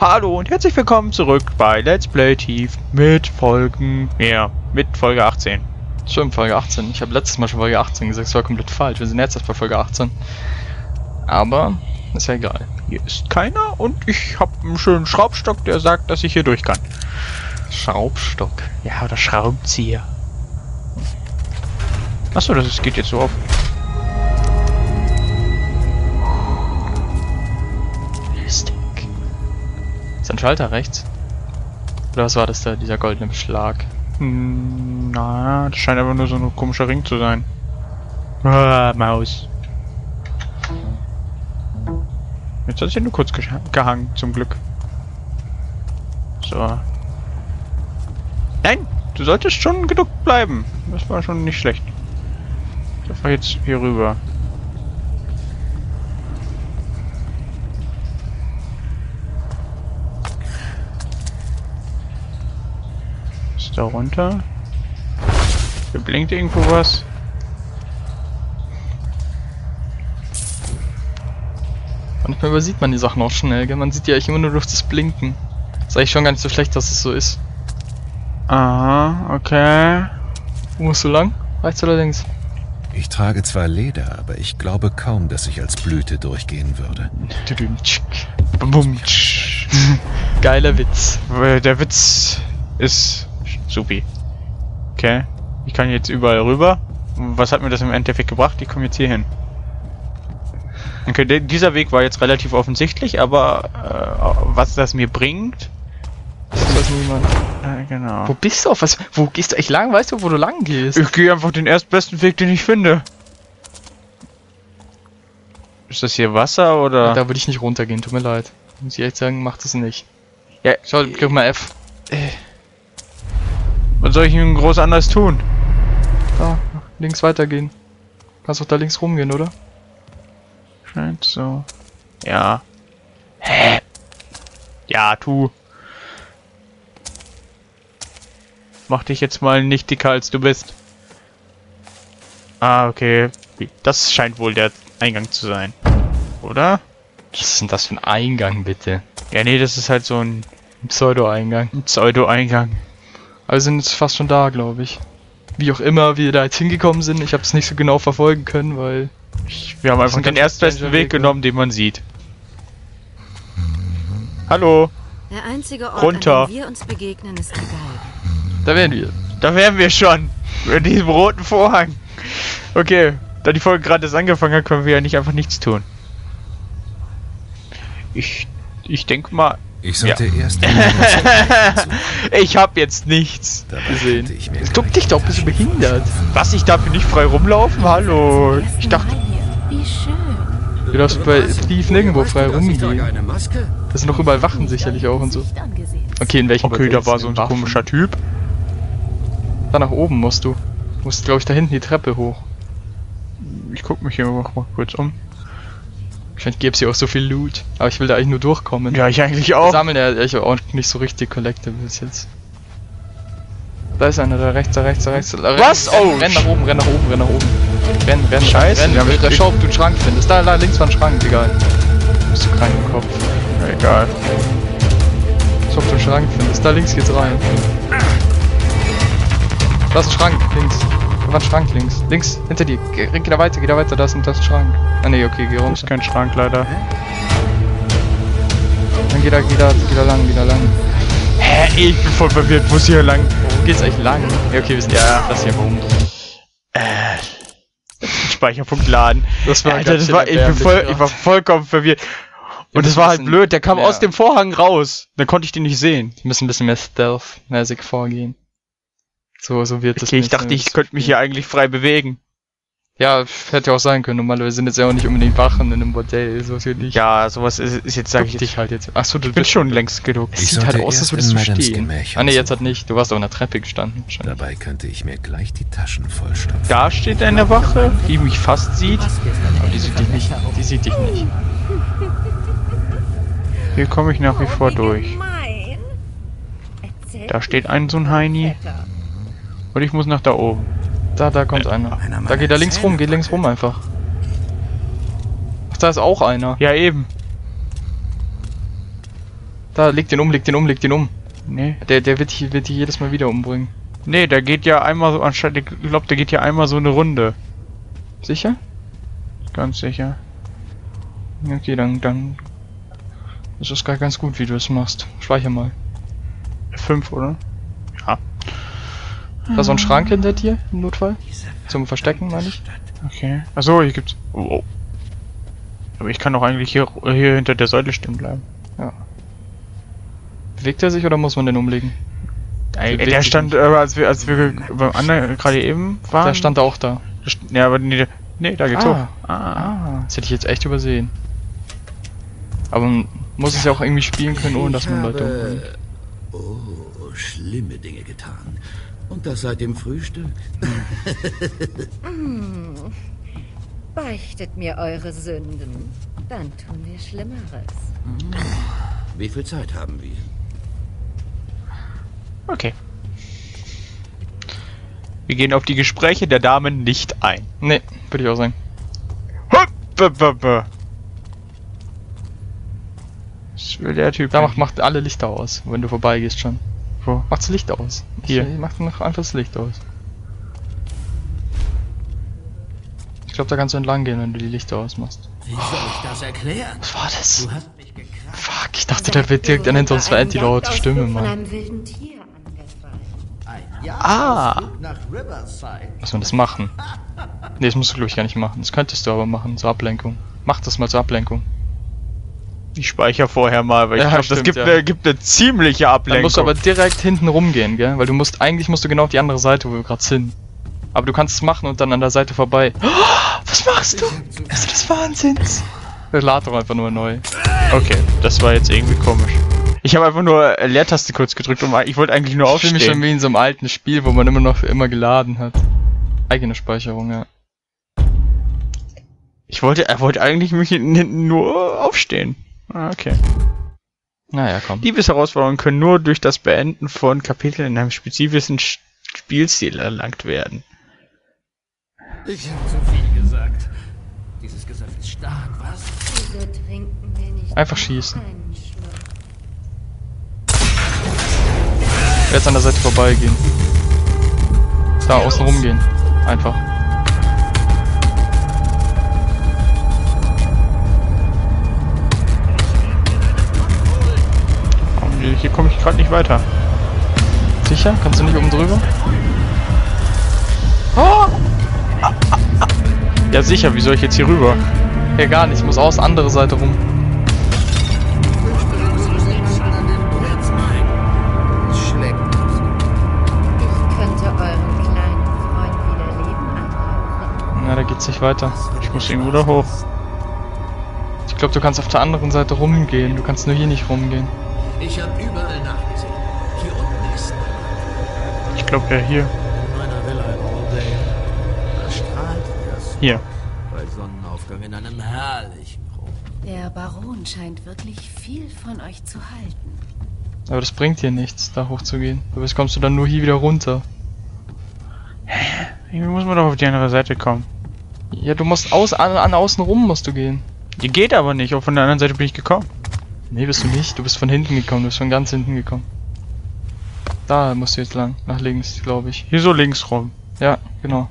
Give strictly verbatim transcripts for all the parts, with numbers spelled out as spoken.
Hallo und herzlich willkommen zurück bei Let's Play Thief mit Folgen mehr, mit Folge achtzehn. Schon Folge achtzehn. Ich habe letztes Mal schon Folge achtzehn gesagt, das war komplett falsch. Wir sind jetzt erst bei Folge achtzehn. Aber ist ja egal. Hier ist keiner und ich habe einen schönen Schraubstock, der sagt, dass ich hier durch kann. Schraubstock. Ja, oder Schraubenzieher. Achso, das ist, geht jetzt so auf. Ist ein Schalter rechts? Oder was war das da, dieser goldene Beschlag? Hm, na, das scheint aber nur so ein komischer Ring zu sein. Ah, Maus. Jetzt hat sich nur kurz geh gehangen, zum Glück. So. Nein, du solltest schon geduckt bleiben. Das war schon nicht schlecht. Ich hoffe jetzt hier rüber. Da runter. Hier blinkt irgendwo was. Manchmal übersieht man die Sachen auch schnell, gell? Man sieht ja eigentlich immer nur durch das Blinken. Ist eigentlich schon gar nicht so schlecht, dass es so ist. Aha, okay. Wo musst du lang? Rechts oder links? Ich trage zwar Leder, aber ich glaube kaum, dass ich als Blüte durchgehen würde. Geiler Witz. Der Witz ist supi. Okay. Ich kann jetzt überall rüber. Was hat mir das im Endeffekt gebracht? Ich komme jetzt hier hin. Okay, de dieser Weg war jetzt relativ offensichtlich, aber äh, was das mir bringt, das weiß niemand. Äh, genau. Wo bist du? Auf was? Wo gehst du echt lang? Weißt du, wo du lang gehst? Ich gehe einfach den erstbesten Weg, den ich finde. Ist das hier Wasser oder? Ja, da würde ich nicht runtergehen, tut mir leid. Muss ich echt sagen, mach das nicht. Ja, schau, drück mal F. Äh. Was soll ich denn groß anders tun? Da, nach links weitergehen. Kannst doch da links rumgehen, oder? Scheint so. Ja. Hä? Ja, tu. Mach dich jetzt mal nicht dicker, als du bist. Ah, okay. Das scheint wohl der Eingang zu sein. Oder? Was ist denn das für ein Eingang, bitte? Ja, nee, das ist halt so ein Pseudo-Eingang. Ein Pseudo-Eingang. Also sind jetzt fast schon da, glaube ich. Wie auch immer wir da jetzt hingekommen sind, ich habe es nicht so genau verfolgen können, weil... Ich, wir haben einfach den erstbesten Weg genommen, den man sieht. Hallo! Der einzige Ort, runter, an dem wir uns begegnen, ist egal. Da wären wir. Da wären wir schon! In diesem roten Vorhang! Okay, da die Folge gerade erst angefangen hat, können wir ja nicht einfach nichts tun. Ich... Ich denke mal... Ich sollte ja erst... Ich habe jetzt nichts dabei gesehen. Guck dich doch, bist du behindert? Was, ich darf hier nicht frei rumlaufen? Hallo. Ich dachte... Wie schön. Du darfst bei Thief nirgendwo frei rumgehen. Das sind doch überall Wachen sicherlich auch und so. Okay, in welchem... Okay, da war so ein komischer Typ. Da nach oben musst du. Du musst, glaube ich, da hinten die Treppe hoch. Ich guck mich hier mal kurz um. Wahrscheinlich gäbe es hier auch so viel Loot, aber ich will da eigentlich nur durchkommen. Ja, ich eigentlich auch. Wir sammeln ja eigentlich auch nicht so richtig Collectibles bis jetzt. Da ist einer, da rechts, da rechts, da rechts. Da was? Renn, oh! Renn nach oben, renn nach oben, renn nach oben. Renn, renn, scheiße. Renn, renn, renn. Schau, ob du einen Schrank findest. Da, da links war ein Schrank, egal. Bist du krank im Kopf? Ja, egal. Schau, ob du einen Schrank findest. Da links geht's rein. Da ist ein Schrank, links. Da war ein Schrank links. Links, hinter dir. Geh, geh da weiter, geh da weiter, da ist ein Schrank. Ah ne, okay, geh runter. Das ist kein Schrank, leider. Dann geh da, geh da, geh da lang, geh da lang. Hä, ich bin voll verwirrt, wo ist hier lang? Wo geht's eigentlich lang? Ja, okay, wir sind ja, das hier rum. Äh, Speicherpunkt laden. Das war, Alter, das war, ich bin voll, ich war vollkommen verwirrt. Und das war halt blöd, der kam ja aus dem Vorhang raus. Dann konnte ich den nicht sehen. Wir müssen ein bisschen mehr stealth-mäßig vorgehen. So, so wird das. Okay, ich dachte, ich könnte mich hier eigentlich frei bewegen. Ja, hätte ja auch sein können. Normalerweise sind jetzt ja auch nicht unbedingt Wachen in einem Hotel, so für dich. Ja, sowas ist, ist jetzt, sag ich dich halt jetzt. Achso, du bist schon längst geduckt. Es sieht halt aus, als würdest du stehen. Ah ne, jetzt hat nicht. Du warst auf einer Treppe gestanden. Dabei könnte ich mir gleich die Taschen vollstopfen. Da steht eine Wache, die mich fast sieht. Aber die sieht dich nicht. Die sieht dich nicht. Hier komme ich nach wie vor durch. Da steht ein so ein Heini. Und ich muss nach da oben. Da, da kommt äh, einer. Da geht er links rum, geht links rum einfach. Ach, da ist auch einer. Ja, eben. Da, leg den um, leg den um, leg den um. Nee. Der, der wird dich wird jedes Mal wieder umbringen. Nee, der geht ja einmal so, anstatt, ich glaube, der geht ja einmal so eine Runde. Sicher? Ganz sicher. Okay, dann, dann. Das ist gerade ganz gut, wie du es machst. Speicher mal. Fünf, oder? Ja. Da ist so ein Schrank hinter dir, im Notfall. Zum Verstecken, meine ich. Okay. Achso, hier gibt's... Oh, oh. Aber ich kann doch eigentlich hier, hier hinter der Säule stehen bleiben. Ja. Bewegt er sich oder muss man den umlegen? Ey, der, der stand, äh, als wir, als wir beim anderen gerade eben waren... Der stand auch da. Ja, aber nee, nee da geht's ah. hoch. Ah. ah, das hätte ich jetzt echt übersehen. Aber man muss es ja auch irgendwie spielen können, ohne dass man Leute umbringt. Oh, schlimme Dinge getan. Und das seit dem Frühstück? Hm. Beichtet mir eure Sünden. Dann tun wir Schlimmeres. Wie viel Zeit haben wir? Okay. Wir gehen auf die Gespräche der Damen nicht ein. Nee, würde ich auch sagen. Das will der Typ. Da macht, macht alle Lichter aus, wenn du vorbeigehst schon. Wo? Macht's Licht aus. Hier. Ich, macht noch einfach das Licht aus. Ich glaube, da kannst du entlang gehen, wenn du die Lichter ausmachst. Wie soll ich das erklären? Was war das? Du hast mich gekracht. Fuck, ich dachte, der wird direkt an hinter uns verändert die laute Stimme, Mann. Ah! Muss man das machen? Ne, das musst du, glaube ich, gar nicht machen. Das könntest du aber machen, zur Ablenkung. Mach das mal zur Ablenkung. Ich speichere vorher mal, weil ja, ich glaube, das gibt, ja. eine, gibt eine ziemliche Ablenkung. Dann musst du aber direkt hinten rumgehen, gell? Weil du musst, eigentlich musst du genau auf die andere Seite, wo wir gerade sind. Aber du kannst es machen und dann an der Seite vorbei. Oh, was machst du? Ist du das Wahnsinns? Ich lade doch einfach nur neu. Okay, das war jetzt irgendwie komisch. Ich habe einfach nur Leertaste kurz gedrückt und ich wollte eigentlich nur aufstehen. Ich fühle mich schon wie in so einem alten Spiel, wo man immer noch für immer geladen hat. Eigene Speicherung, ja. Ich wollte, er wollte eigentlich mich nur aufstehen. Ah, okay. Naja, komm. Liebesherausforderungen können nur durch das Beenden von Kapiteln in einem spezifischen Spielstil erlangt werden. Ich habe zu viel gesagt. Dieses Gesöff ist stark, was? Wieso trinken wir nicht? Einfach schießen. Jetzt an der Seite vorbeigehen. Da außen rumgehen. Einfach. Hier komme ich gerade nicht weiter. Sicher? Kannst du nicht oben drüber? Oh! Ja sicher, wie soll ich jetzt hier rüber? Ja gar nicht, ich muss aus andere Seite rum. Na, da geht's nicht weiter. Ich muss irgendwo da hoch. Ich glaube, du kannst auf der anderen Seite rumgehen. Du kannst nur hier nicht rumgehen. Ich habe überall nachgesehen. Hier unten ist. Ich glaube, ja, hier. Hier. Bei Sonnenaufgang in einem herrlichen Raum. Der Baron scheint wirklich viel von euch zu halten. Aber das bringt dir nichts, da hochzugehen. Aber jetzt kommst du dann nur hier wieder runter. Irgendwie muss man doch auf die andere Seite kommen. Ja, du musst aus, an, an außen rum musst du gehen. Die geht aber nicht, auch von der anderen Seite bin ich gekommen. Nee, bist du nicht. Du bist von hinten gekommen. Du bist von ganz hinten gekommen. Da musst du jetzt lang. Nach links, glaube ich. Hier so links rum. Ja, genau.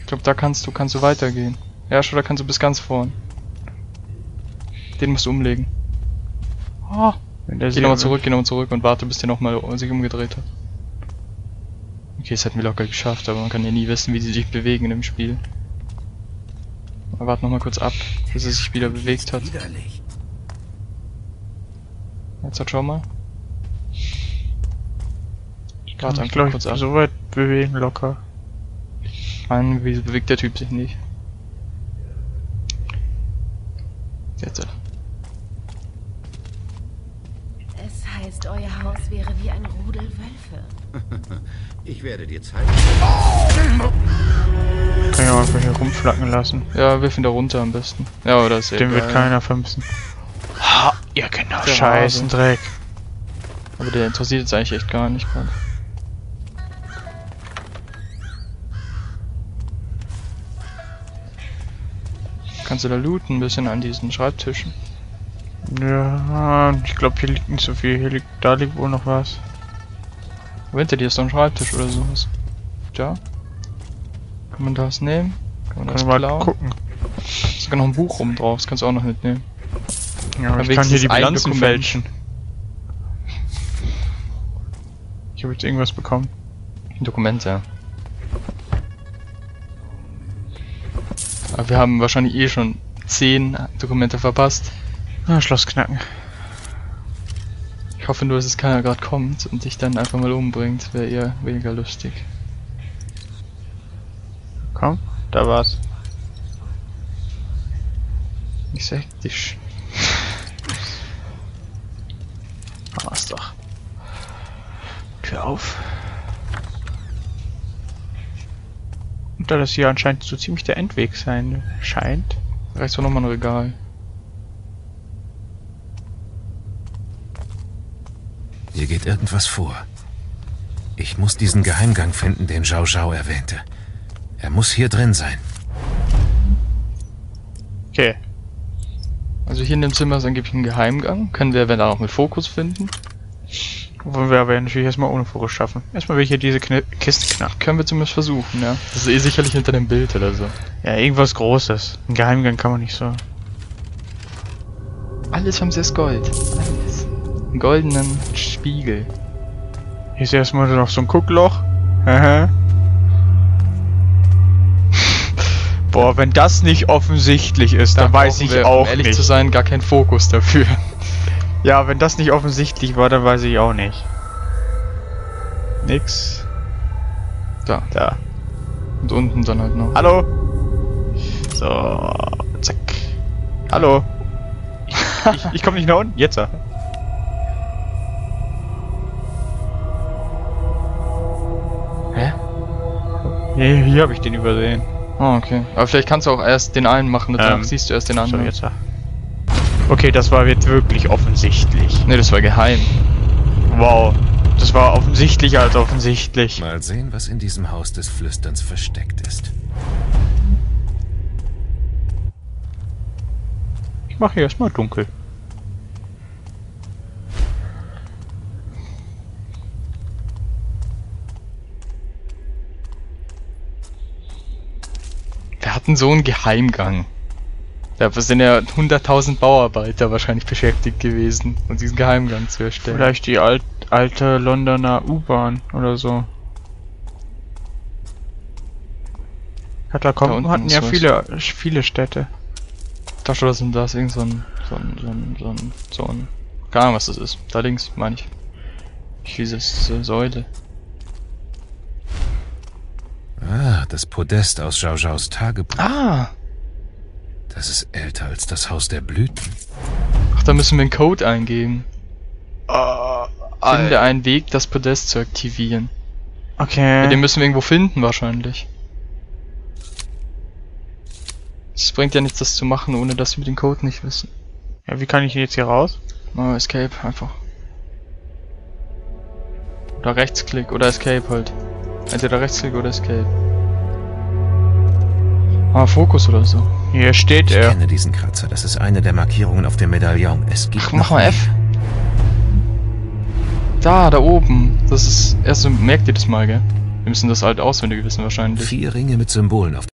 Ich glaube, da kannst du kannst du weitergehen. Ja, schon, da kannst du bis ganz vorn. Den musst du umlegen. Oh, wenn der geh nochmal zurück, geh nochmal zurück und warte, bis der nochmal sich umgedreht hat. Okay, das hätten wir locker geschafft, aber man kann ja nie wissen, wie sie sich bewegen in dem Spiel. Aber warte nochmal kurz ab, bis er sich wieder bewegt hat. Jetzt hat schon mal. Ich kann mich gleich kurz ab. So weit bewegen, locker. Nein, wie bewegt der Typ sich nicht? Jetzt. Es heißt, euer Haus wäre wie ein Rudel Wölfe. Ich werde dir zeigen. Kann ja einfach hier rumflacken lassen. Ja, wirf ihn da runter am besten. Ja, oder ist Dem egal. Wird keiner vermissen. Ha, ihr könnt auch scheißen Dreck. Aber der interessiert jetzt eigentlich echt gar nicht gerade. Kannst du da looten ein bisschen an diesen Schreibtischen? Ja, ich glaube, hier liegt nicht so viel. Hier liegt, da liegt wohl noch was. Warte, hier ist doch ein Schreibtisch oder sowas. Ja. Kann man das nehmen? Kann man das mal gucken. Da ist sogar noch ein Buch rum drauf, das kannst du auch noch mitnehmen. Ja, aber ich kann hier die Bilanzen fälschen. Ich habe jetzt irgendwas bekommen. Dokumente, ja. Aber wir haben wahrscheinlich eh schon zehn Dokumente verpasst. Ah, Schloss knacken. Ich hoffe nur, dass es keiner gerade kommt und dich dann einfach mal umbringt. Wäre eher weniger lustig. Komm, da war's. Nicht so hektisch. War's doch. Tür auf. Und da das hier anscheinend so ziemlich der Endweg sein scheint, reicht doch nochmal ein Regal. Hier geht irgendwas vor. Ich muss diesen Geheimgang finden, den Zhao Zhao erwähnte. Er muss hier drin sein. Okay. Also hier in dem Zimmer ist angeblich ein Geheimgang. Können wir, wenn dann auch mit Fokus finden. Wollen wir aber natürlich erstmal ohne Fokus schaffen. Erstmal will ich hier diese Kne Kiste knacken. Können wir zumindest versuchen, ja. Das ist eh sicherlich hinter dem Bild oder so. Ja, irgendwas Großes. Ein Geheimgang kann man nicht so. Alles haben sie als Gold. Alles. Einen goldenen Spiegel. Hier ist erstmal noch so ein Guckloch. Aha. Boah, wenn das nicht offensichtlich ist, dann weiß ich auch nicht. Um ehrlich zu sein, gar kein Fokus dafür. Ja, wenn das nicht offensichtlich war, dann weiß ich auch nicht. Nix. Da. Da. Und unten dann halt noch. Hallo! So, zack. Hallo! Ich, ich, ich komme nicht nach unten. Jetzt ja. Hä? Hier, hier habe ich den übersehen. Ah, oh, okay. Aber vielleicht kannst du auch erst den einen machen, danach ähm, siehst du erst den anderen. So, jetzt ja. Okay, das war jetzt wirklich offensichtlich. Ne, das war geheim. Wow. Das war offensichtlicher als offensichtlich. Mal sehen, was in diesem Haus des Flüsterns versteckt ist. Ich mache hier erstmal dunkel. Wir hatten so einen Geheimgang. Da sind ja hunderttausend Bauarbeiter wahrscheinlich beschäftigt gewesen, um diesen Geheimgang zu erstellen. Vielleicht die alt, alte Londoner U-Bahn oder so. Hat da kommen, da hatten ja viele, viele Städte. Ich dachte, das ist, das ist irgend so ein, so ein, so ein, so ein, so ein, keine Ahnung, was das ist. Da links, meine ich. Ich hieß es Säule. Ah, das Podest aus Zhao Zhaos Tagebuch. Ah! Das ist älter als das Haus der Blüten. Ach, da müssen wir einen Code eingeben. Oh, finde einen Weg, das Podest zu aktivieren. Okay. Ja, den müssen wir irgendwo finden wahrscheinlich. Es bringt ja nichts, das zu machen, ohne dass wir den Code nicht wissen. Ja, wie kann ich jetzt hier raus? Oh, Escape einfach. Oder Rechtsklick oder Escape halt. Entweder Rechtsklick oder Escape. Ah, Fokus oder so. Hier steht er. Ich kenne diesen Kratzer. Das ist eine der Markierungen auf dem Medaillon. Es gibt. Ach, mach mal F. Da, da oben. Das ist erst so. Merkt ihr das mal, gell? Wir müssen das halt auswendig wissen wahrscheinlich. Vier Ringe mit Symbolen auf.